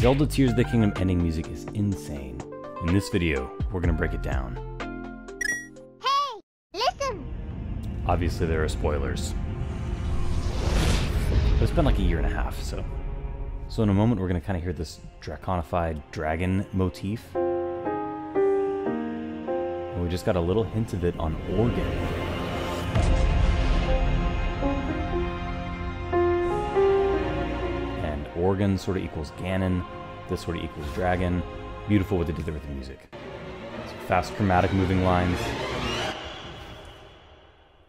Zelda Tears of the Kingdom ending music is insane. In this video, we're gonna break it down. Hey, listen! Obviously there are spoilers. But it's been like a year and a half, so in a moment we're gonna kinda hear this draconified dragon motif. And we just got a little hint of it on organ. Organ sort of equals Ganon, this sort of equals dragon. Beautiful what they did there with the music. Some fast chromatic moving lines.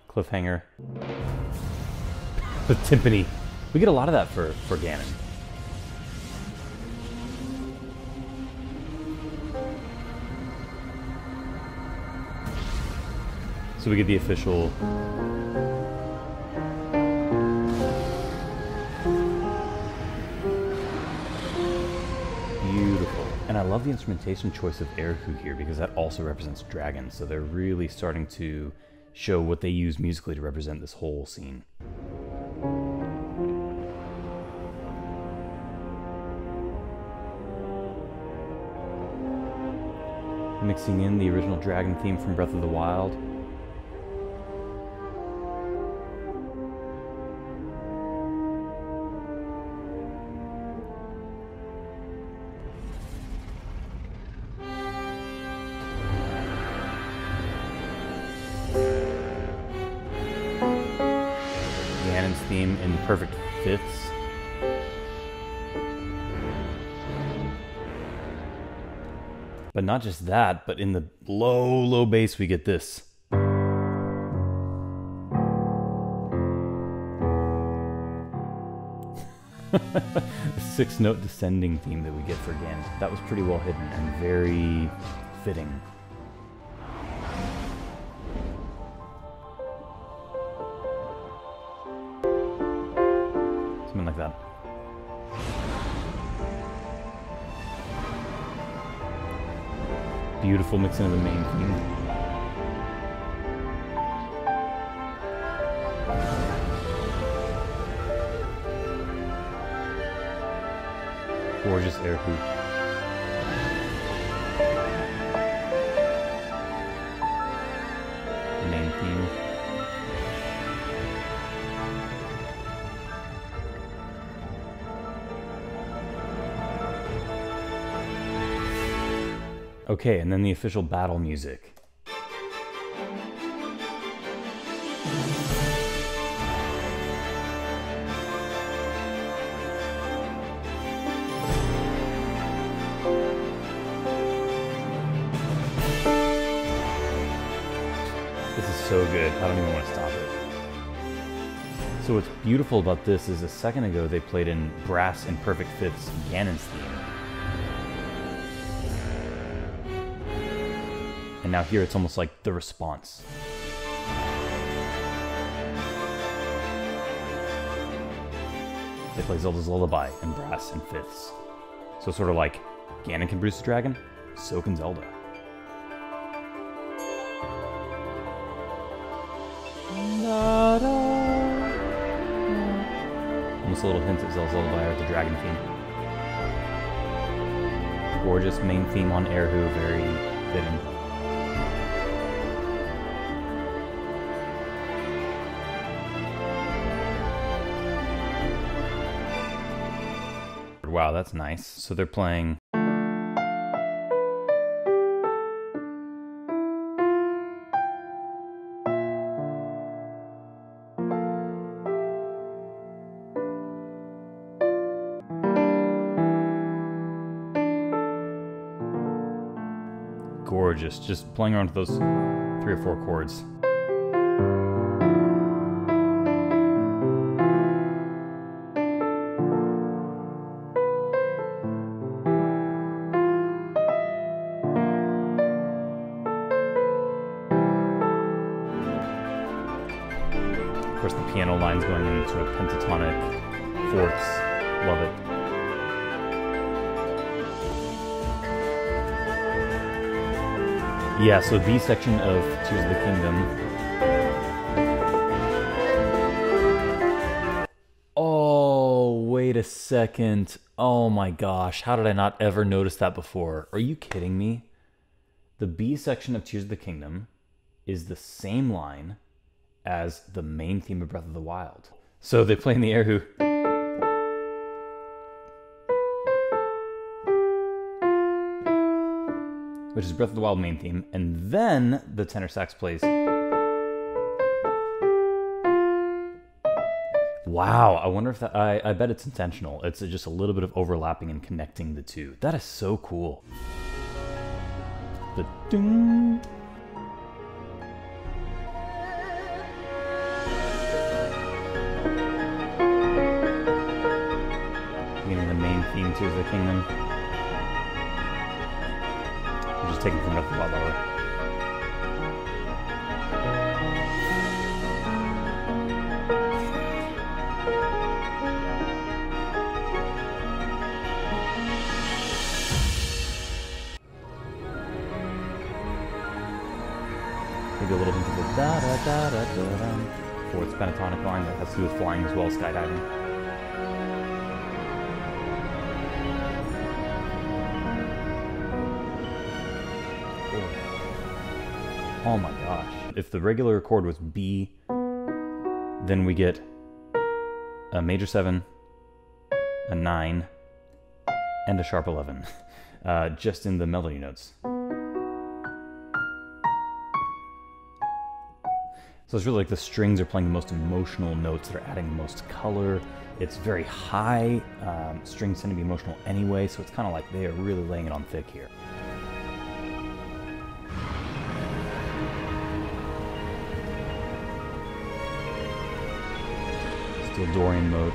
Cliffhanger. The timpani. We get a lot of that for Ganon. So we get the official beautiful. And I love the instrumentation choice of erhu here because that also represents dragons. So they're really starting to show what they use musically to represent this whole scene. Mixing in the original dragon theme from Breath of the Wild. Theme in perfect fifths. But not just that, but in the low bass we get this. Six-note descending theme that we get for Ganon. That was pretty well hidden and very fitting. Something like that. Beautiful mixing of the main theme. Gorgeous air hoop. Okay, and then the official battle music. This is so good, I don't even want to stop it. So what's beautiful about this is a second ago they played in brass and perfect fifths Ganon's theme. And now here it's almost like the response. They play Zelda's Lullaby in brass and fifths. So sort of like Ganon can produce a dragon, so can Zelda. Almost a little hint of Zelda's Lullaby with the dragon theme. Gorgeous main theme on erhu, very fitting. Wow, that's nice. So they're playing. Gorgeous, just playing around with those 3 or 4 chords. Of course, the piano lines going in sort of pentatonic fourths. Love it. Yeah, so the section of Tears of the Kingdom. Oh, wait a second. Oh my gosh, how did I not ever notice that before? Are you kidding me? The B section of Tears of the Kingdom is the same line as the main theme of Breath of the Wild. So they play in the air who... which is Breath of the Wild main theme, and then the tenor sax plays. Wow, I wonder if that, I bet it's intentional. It's just a little bit of overlapping and connecting the two. That is so cool. The ding. Getting the main theme, Tears of the Kingdom. I'm just taking from Breath of the Wild already. Maybe a little bit of the da da da da da. Fourth pentatonic line that has to do with flying as well as skydiving. Oh my gosh. If the regular chord was B, then we get a major 7, a 9, and a sharp 11, just in the melody notes. So it's really like the strings are playing the most emotional notes that are adding the most color. It's very high. Strings tend to be emotional anyway, so it's kind of like they are really laying it on thick here. Dorian mode.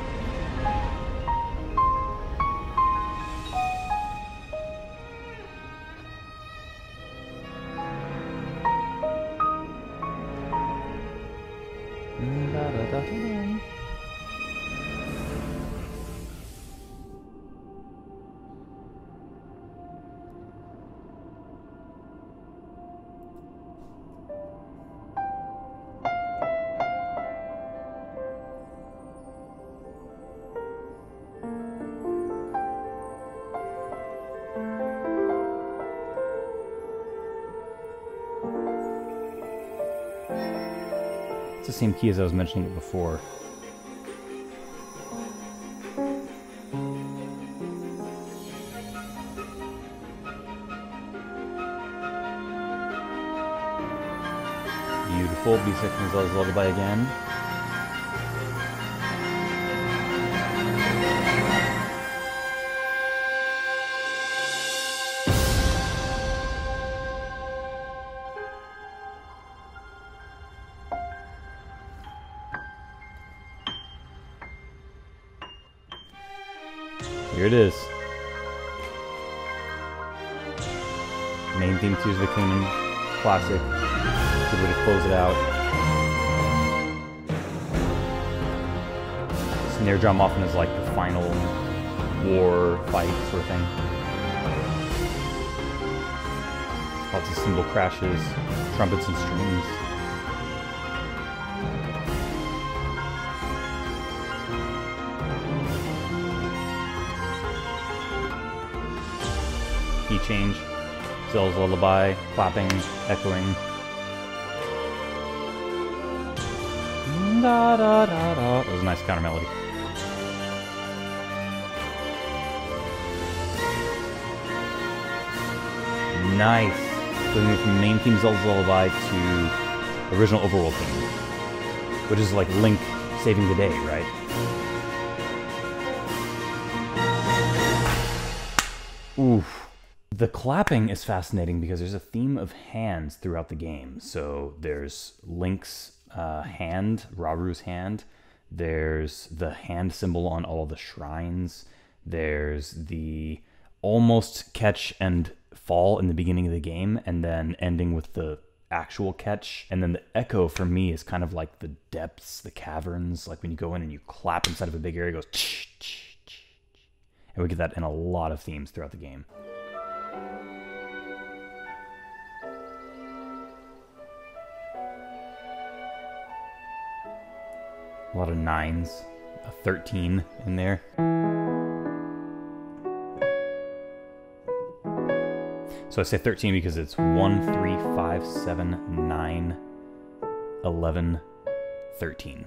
It's the same key as I was mentioning it before. Beautiful. B section is Zelda's Lullaby again. Here it is. Main theme, Tears of the Kingdom, classic. Good way to close it out. Snare drum often is like the final war fight sort of thing. Lots of cymbal crashes, trumpets and strings. Key change, Zelda's Lullaby, clapping, echoing. Da, da, da, da. That was a nice counter melody. Nice. So we move from main theme Zelda's Lullaby to original overworld theme, which is like Link saving the day, right? Oof. The clapping is fascinating because there's a theme of hands throughout the game. So there's Link's hand, Rauru's hand. There's the hand symbol on all the shrines. There's the almost catch and fall in the beginning of the game and then ending with the actual catch. And then the echo for me is kind of like the depths, the caverns, like when you go in and you clap inside of a big area, it goes tsh, tsh, tsh. And we get that in a lot of themes throughout the game. A lot of 9s, a 13 in there. So I say 13 because it's 1, 3, 5, 7, 9, 11, 13.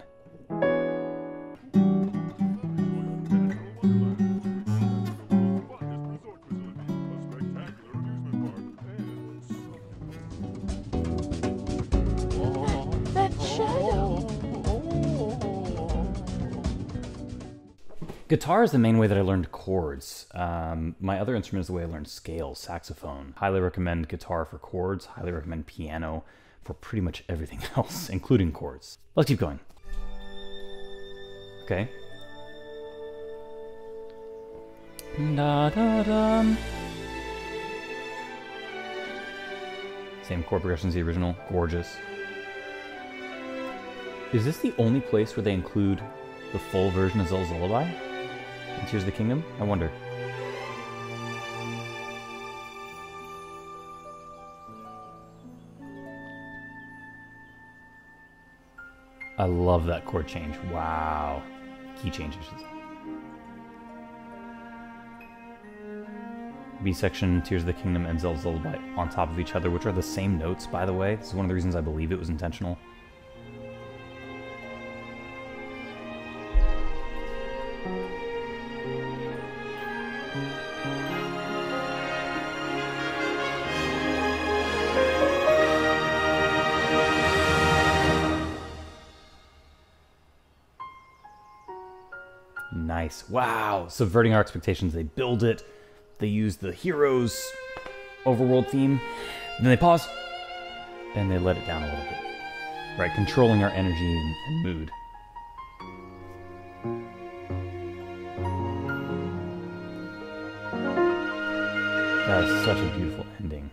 Guitar is the main way that I learned chords. My other instrument is the way I learned scales, saxophone. Highly recommend guitar for chords, highly recommend piano for pretty much everything else, including chords. Let's keep going. Okay. Same chord progression as the original, gorgeous. Is this the only place where they include the full version of Zelda's Lullaby? Tears of the Kingdom? I wonder. I love that chord change. Wow. Key change, I should say. B section, Tears of the Kingdom, and Zelda's Lullaby on top of each other, which are the same notes, by the way. This is one of the reasons I believe it was intentional. Nice. Wow. Subverting our expectations. They build it. They use the heroes overworld theme. Then they pause and they let it down a little bit. Right? Controlling our energy and mood. That is such a beautiful ending.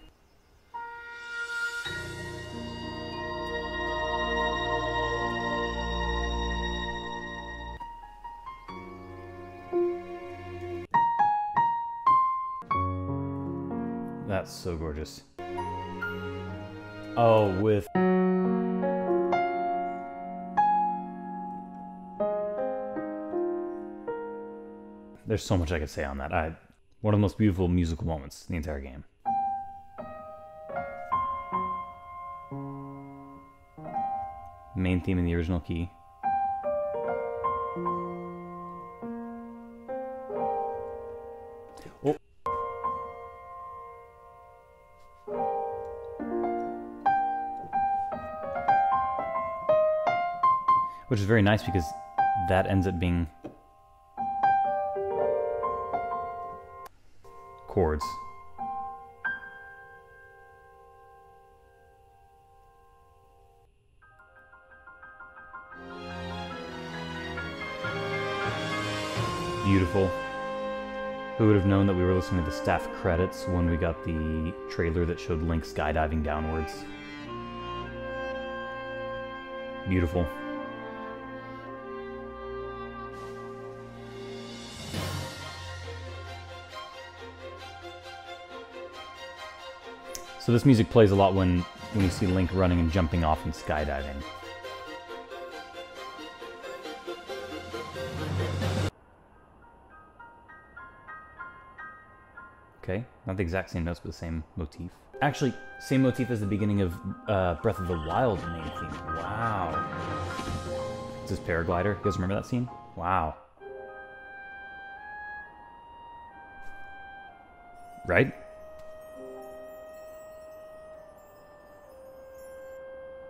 That's so gorgeous. Oh, with... There's so much I could say on that. One of the most beautiful musical moments in the entire game. Main theme in the original key. Oh. Which is very nice because that ends up being chords. Beautiful. Who would have known that we were listening to the staff credits when we got the trailer that showed Link skydiving downwards? Beautiful. So this music plays a lot when you see Link running and jumping off and skydiving. Okay, not the exact same notes, but the same motif. Actually, same motif as the beginning of Breath of the Wild main theme. Wow. It's his paraglider. You guys remember that scene? Wow. Right?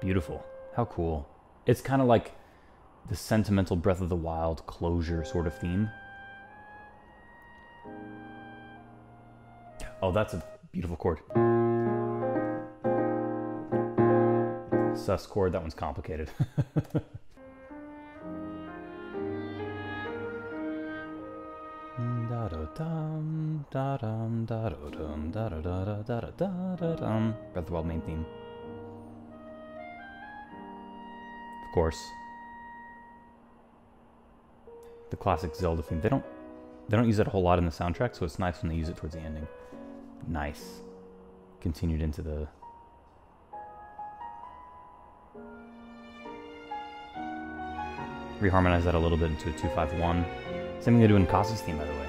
Beautiful. How cool. It's kind of like the sentimental Breath of the Wild closure sort of theme. Oh, that's a beautiful chord. Sus chord, that one's complicated. Breath of the Wild main theme. Course, the classic Zelda theme. They don't use it a whole lot in the soundtrack, so it's nice when they use it towards the ending. Nice. Continued into the... Reharmonize that a little bit into a 2-5-1. Same thing they do in Kaza's theme, by the way.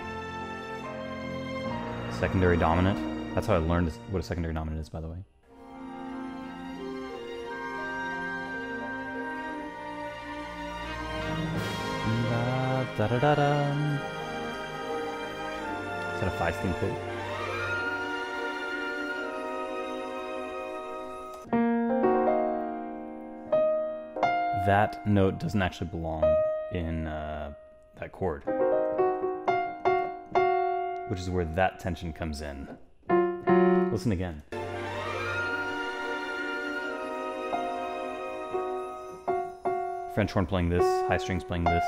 Secondary dominant. That's how I learned what a secondary nominate is, by the way. Is that a Five theme quote? That note doesn't actually belong in that chord, which is where that tension comes in. Listen again. French horn playing this, high strings playing this.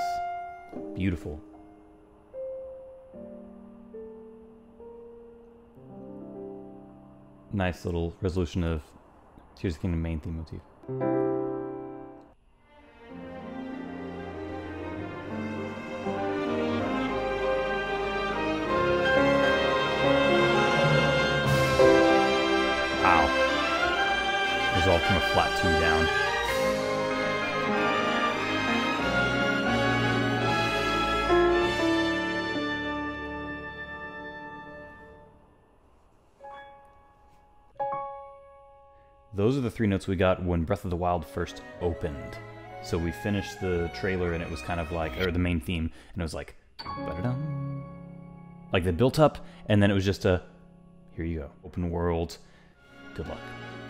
Beautiful. Nice little resolution of Tears of the Kingdom main theme motif. Wow. Resolved from a flat two down. Those are the three notes we got when Breath of the Wild first opened. So we finished the trailer and it was kind of like, or the main theme, and it was like, ba-da-dum. Like they built up, and then it was just a, here you go, open world, good luck.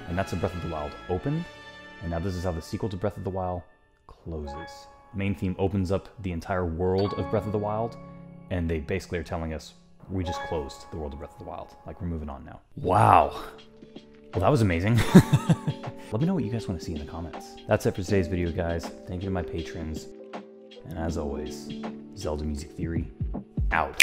And that's how Breath of the Wild opened, and now this is how the sequel to Breath of the Wild closes. Main theme opens up the entire world of Breath of the Wild, and they basically are telling us, we just closed the world of Breath of the Wild. Like, we're moving on now. Wow. Well, that was amazing. Let me know what you guys want to see in the comments. That's it for today's video, guys. Thank you to my patrons. And as always, Zelda Music Theory, out.